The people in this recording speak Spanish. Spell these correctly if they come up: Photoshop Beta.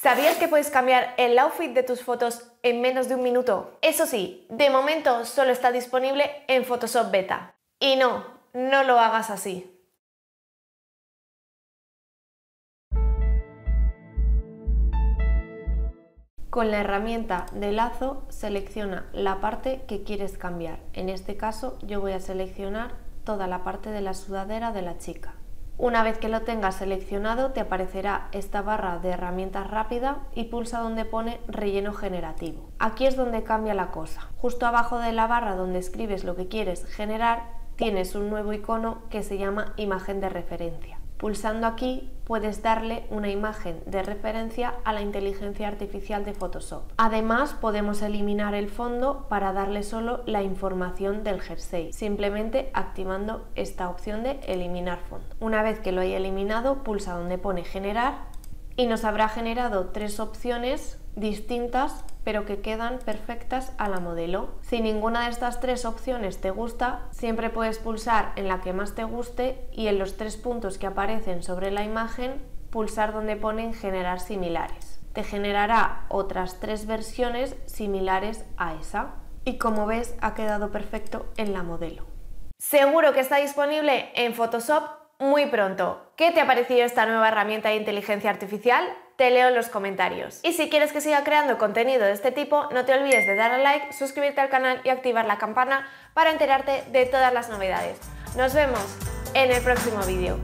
¿Sabías que puedes cambiar el outfit de tus fotos en menos de un minuto? Eso sí, de momento solo está disponible en Photoshop Beta. Y no, no lo hagas así. Con la herramienta de lazo selecciona la parte que quieres cambiar. En este caso yo voy a seleccionar toda la parte de la sudadera de la chica. Una vez que lo tengas seleccionado te aparecerá esta barra de herramientas rápida y pulsa donde pone relleno generativo. Aquí es donde cambia la cosa. Justo abajo de la barra donde escribes lo que quieres generar tienes un nuevo icono que se llama imagen de referencia. Pulsando aquí puedes darle una imagen de referencia a la inteligencia artificial de Photoshop. Además podemos eliminar el fondo para darle solo la información del jersey, simplemente activando esta opción de eliminar fondo. Una vez que lo haya eliminado pulsa donde pone generar y nos habrá generado tres opciones distintas pero que quedan perfectas a la modelo. Si ninguna de estas tres opciones te gusta, siempre puedes pulsar en la que más te guste y en los tres puntos que aparecen sobre la imagen, pulsar donde ponen generar similares. Te generará otras tres versiones similares a esa. Y como ves, ha quedado perfecto en la modelo. Seguro que está disponible en Photoshop muy pronto. ¿Qué te ha parecido esta nueva herramienta de inteligencia artificial? Te leo en los comentarios. Y si quieres que siga creando contenido de este tipo, no te olvides de dar a like, suscribirte al canal y activar la campana para enterarte de todas las novedades. Nos vemos en el próximo vídeo.